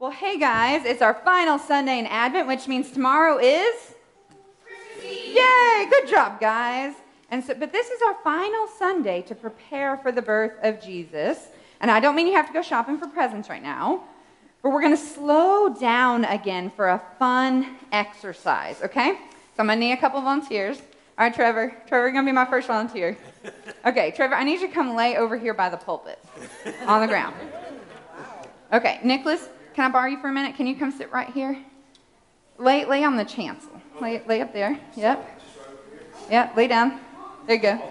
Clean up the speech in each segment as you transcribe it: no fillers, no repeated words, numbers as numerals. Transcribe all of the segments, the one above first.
Well, hey guys, it's our final Sunday in Advent, which means tomorrow is Christmas Eve. Yay! Good job, guys. And so, but this is our final Sunday to prepare for the birth of Jesus. And I don't mean you have to go shopping for presents right now, but we're going to slow down again for a fun exercise, okay? So I'm going to need a couple volunteers. All right, Trevor. Trevor, you're going to be my first volunteer. Okay, Trevor, I need you to come lay over here by the pulpit on the ground. Okay, Nicholas. Can I borrow you for a minute? Can you come sit right here? Lay on the chancel. Lay up there. Yep. Yep, lay down. There you go.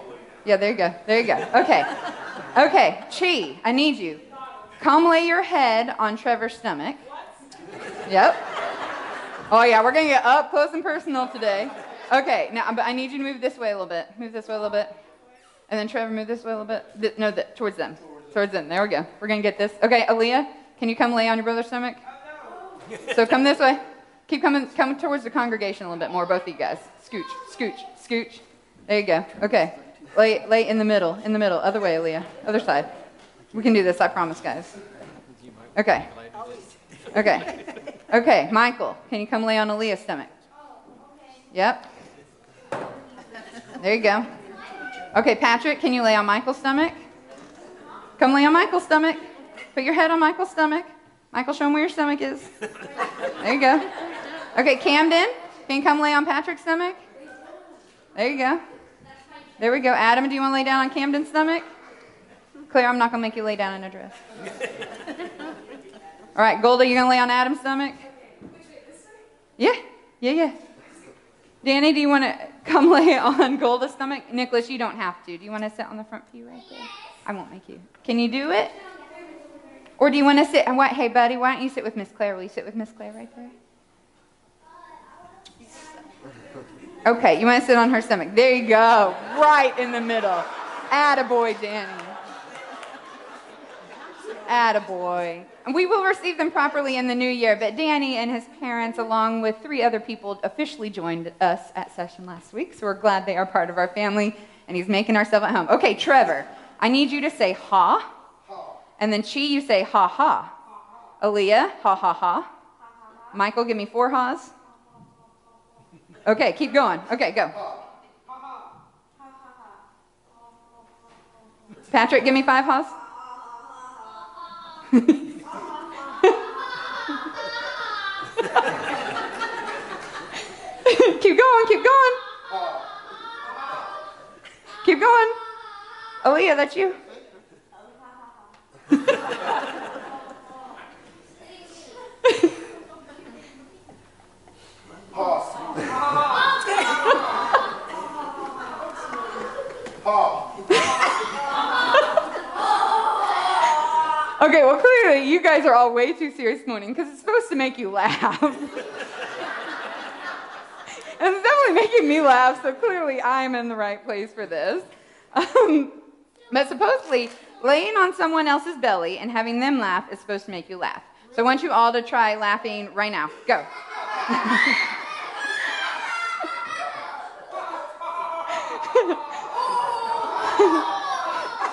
Yeah, there you go. There you go. Okay. Okay, Chi, I need you. Come lay your head on Trevor's stomach. Yep. Oh, yeah, we're going to get up close and personal today. Okay, now I need you to move this way a little bit. Move this way a little bit. And then Trevor, move this way a little bit. No, towards them. Towards them. There we go. We're going to get this. Okay, Aaliyah. Can you come lay on your brother's stomach? Oh, no. So come this way. Keep coming. Come towards the congregation a little bit more, both of you guys. Scooch, scooch, scooch. There you go. Okay. Lay in the middle. In the middle. Other way, Aaliyah. Other side. We can do this. I promise, guys. Okay. Okay. Okay. Michael, can you come lay on Aaliyah's stomach? Yep. There you go. Okay, Patrick, can you lay on Michael's stomach? Come lay on Michael's stomach. Put your head on Michael's stomach. Michael, show him where your stomach is. There you go. Okay, Camden, can you come lay on Patrick's stomach? There you go. There we go. Adam, do you want to lay down on Camden's stomach? Claire, I'm not going to make you lay down in a dress. All right, Golda, you're going to lay on Adam's stomach? Yeah, yeah, yeah. Danny, do you want to come lay on Golda's stomach? Nicholas, you don't have to. Do you want to sit on the front pew right there? I won't make you. Can you do it? Or do you want to sit? And hey, buddy, why don't you sit with Miss Claire? Will you sit with Miss Claire right there? Okay, you want to sit on her stomach. There you go. Right in the middle. Attaboy, Danny. Attaboy. And we will receive them properly in the new year, but Danny and his parents, along with 3 other people, officially joined us at session last week, so we're glad they are part of our family, and he's making ourselves at home. Okay, Trevor, I need you to say ha. And then Chi, you say, ha, ha. Aaliyah, ha, ha, ha. Michael, give me 4 ha's. Okay, keep going. Okay, go. Patrick, give me 5 ha's. Keep going, keep going. Keep going. Aaliyah, that's you. Okay, well, clearly you guys are all way too serious this morning because it's supposed to make you laugh. And it's definitely making me laugh, so clearly I'm in the right place for this. But supposedly, laying on someone else's belly and having them laugh is supposed to make you laugh. So I want you all to try laughing right now. Go.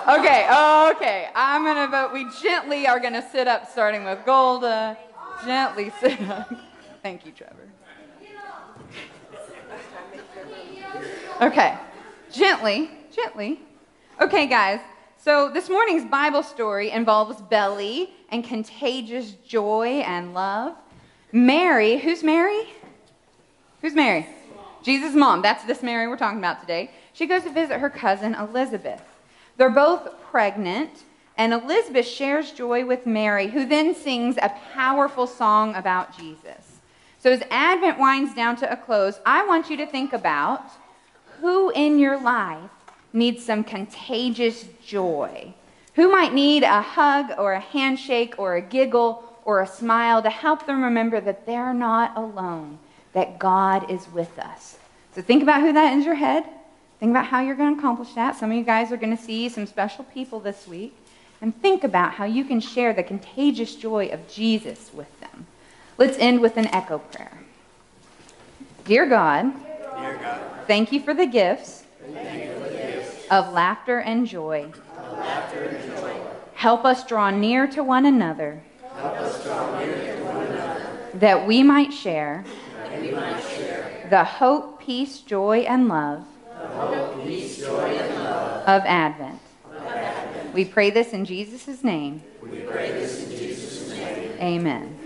Okay. I'm going to vote. We gently are going to sit up, starting with Golda. Gently sit up. Thank you, Trevor. Okay. Gently. Gently. Okay, guys. So this morning's Bible story involves belly and contagious joy and love. Mary, who's Mary? Who's Mary? Jesus' mom. That's this Mary we're talking about today. She goes to visit her cousin Elizabeth. They're both pregnant, and Elizabeth shares joy with Mary, who then sings a powerful song about Jesus. So as Advent winds down to a close, I want you to think about who in your life needs some contagious joy. Who might need a hug or a handshake or a giggle or a smile to help them remember that they're not alone, that God is with us? So think about who that is in your head. Think about how you're going to accomplish that. Some of you guys are going to see some special people this week. And think about how you can share the contagious joy of Jesus with them. Let's end with an echo prayer. Dear God, thank you for the gifts of laughter and joy. Help us draw near to one another that we might share the hope, peace, joy, and love of Advent. We pray this in Jesus' name. Amen.